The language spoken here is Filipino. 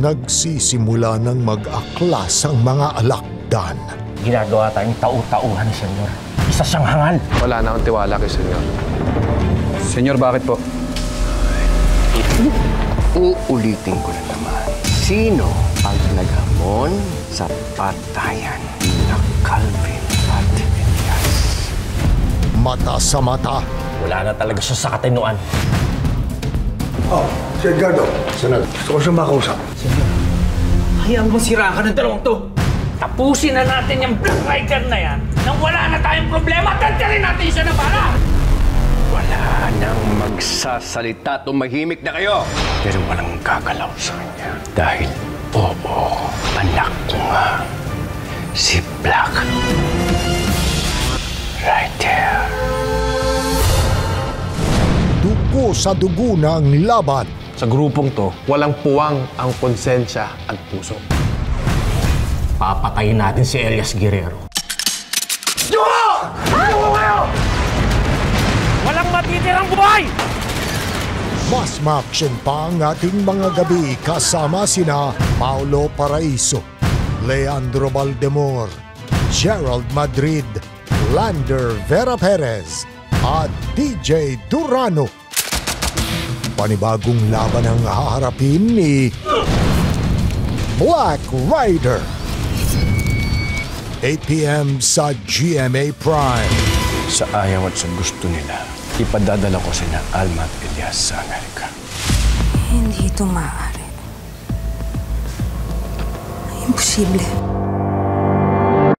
nagsisimula ng mag-aklas ang mga alakdan. Ginagawa tayong tau-tauhan ni Senyor. Isa siyang hangal. Wala na akong tiwala kay Senyor. Senyor, bakit po? Uulitin ko na naman. Sino ang naghamon sa patayan na Calvin at Elias? Mata sa mata. Wala na talaga siya sa katinuan. Oh, si Edgardo. Senyor, gusto ko siyang makausap. Senyor, hayaan mo siraan ka ng dalawang to. Tapusin na natin yung Black Rider na yan. Nang wala na tayong problema, tantirin natin siya na para. Wala nang magsasalita. Tumahimik na kayo. Pero walang gagalaw sa kanya. Dahil, oo, anak ko nga. Si Black Rider. Dugo sa dugo ng laban. Sa grupong to, walang puwang ang konsensya at puso. Papatayin natin si Elias Guerrero. Diyo! Diyo kayo! Walang matitirang buhay! Mas ma-action pa ang ating mga gabi kasama sina Paolo Paraiso, Leandro Baldemor, Gerald Madrid, Lander Vera-Perez, at DJ Durano. Panibagong laban ang haharapin ni Black Rider. 8 PM sa GMA Prime. Sa ayaw at sa gusto nila, ipadadala ko sina Alma at Elias sa Amerika. Hindi ito maaari. Imposible.